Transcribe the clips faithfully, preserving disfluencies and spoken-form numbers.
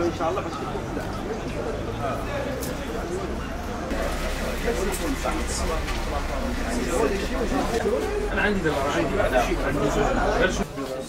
ان شاء الله انا عندي دابا عندي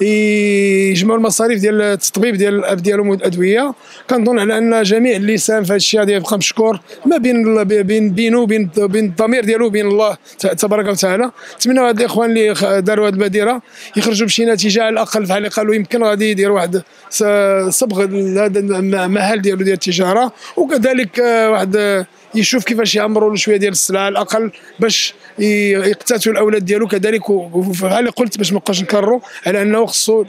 يجمعوا المصاريف ديال التطبيب ديال الاب ديالهم والادويه. كنظن على ان جميع اللي ساهم في هذا الشيء هذا يبقى مشكور ما بين بين بينه وبين بين الضمير ديالو وبين الله تبارك وتعالى. نتمنوا هاد الاخوان اللي داروا هاد البديره يخرجوا بشي نتيجه، على الاقل فحال اللي قالوا يمكن غادي يدير واحد صبغ هذا المحل ديالو ديال التجاره، وكذلك واحد يشوف كيفاش يعمروا شويه ديال السلعه على الاقل باش يقتاتلوا الاولاد ديالو. كذلك بحال قلت باش ما نبقاوش نكرروا على انه خصو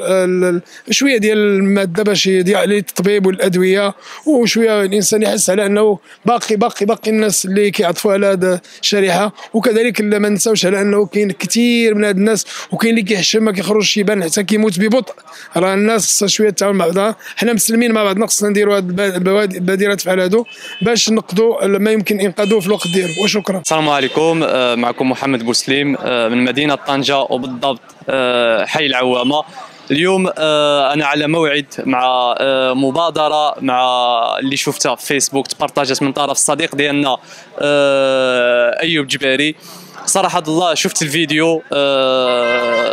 شويه ديال الماده باش يضيع للتطبيب والادويه، وشويه الانسان يحس على انه باقي باقي باقي الناس اللي كيعطفوا على هذه الشريحه. وكذلك ما نساوش على انه كاين كثير من هاد الناس وكاين اللي كيحشم ما كيخرجش يبان حتى كيموت ببطء. راه الناس خصها شويه تتعاون مع بعضها، حنا مسلمين مع بعضنا خصنا نديروا هاد البادرات بحال هادو باش نقضوا ما يمكن انقاذه في الوقت ديالو. وشكرا. السلام عليكم، معكم محمد بوسليم من مدينه طنجه وبالضبط حي العوامه. اليوم انا على موعد مع مبادره مع اللي شفتها في فيسبوك تبارطاجات من طرف الصديق ديالنا ايوب جباري. صراحه الله شفت الفيديو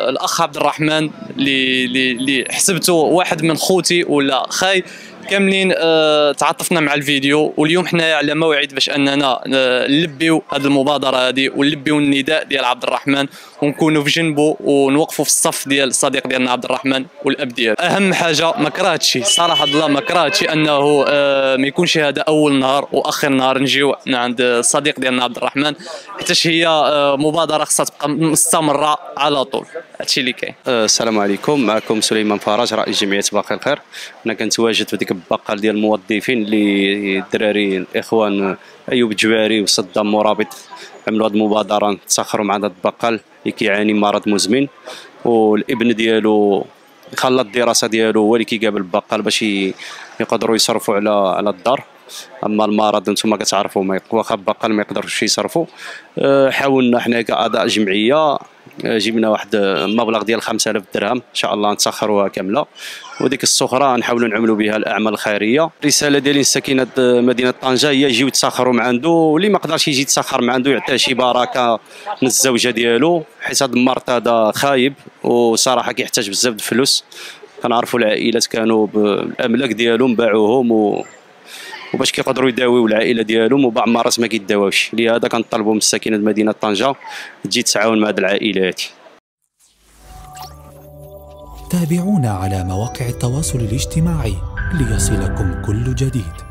الاخ عبد الرحمن اللي اللي حسبته واحد من خوتي ولا خاي كاملين، أه تعاطفنا مع الفيديو. واليوم حنايا على موعد باش اننا أه نلبيو هذه المبادره هذه ونلبيو النداء ديال عبد الرحمن ونكونوا في جنبه ونوقفوا في الصف ديال الصديق ديالنا عبد الرحمن والاب ديالو. اهم حاجه ما كرهتش صراحه الله ما كرهتش انه أه ما يكونش هذا اول نهار واخر نهار نجيو عند الصديق ديالنا عبد الرحمن، حتى هي أه مبادره خاصها تبقى مستمره على طول. هادشي اللي كاين. أه السلام عليكم، معكم سليمان فرج رئيس جمعيه باقي الخير. انا كنتواجد في ديك بقال ديال الموظفين اللي الدراري الاخوان ايوب جباري وصدام مرابط عملوا هذه المبادره تسخروا مع هذا البقال اللي كيعاني مرض مزمن، والابن ديالو خلى الدراسه ديالو هو اللي كيقابل البقال باش يقدروا يصرفوا على على الدار. اما المرض نتوما كتعرفوا ما واخا البقال ما يقدرش يصرفوا. حاولنا حنا كاعضاء جمعيه جبنا واحد المبلغ ديال خمسة آلاف درهم ان شاء الله نسخروها كامله، وديك السخره نحاولوا نعملوا بها الاعمال الخيريه. الرساله ديالي لسكينه مدينه طنجه هي يجيو يتسخروا مع عنده، واللي ما قدرش يجي يتسخر مع عنده يعطيه شي بركه من الزوجه ديالو، حيت هذا المرض هذا خايب وصراحه كيحتاج بزاف د الفلوس. كنعرفوا العائلات كانوا بالاملاك ديالهم باعوهم و وباش كيقدروا يداويو العائله ديالهم وبعض المرات ما كيداووش. لهذا كنطلبوا من ساكنه مدينه طنجه تجي تتعاون مع هذه العائله هذه. تابعونا على مواقع التواصل الاجتماعي ليصلكم كل جديد.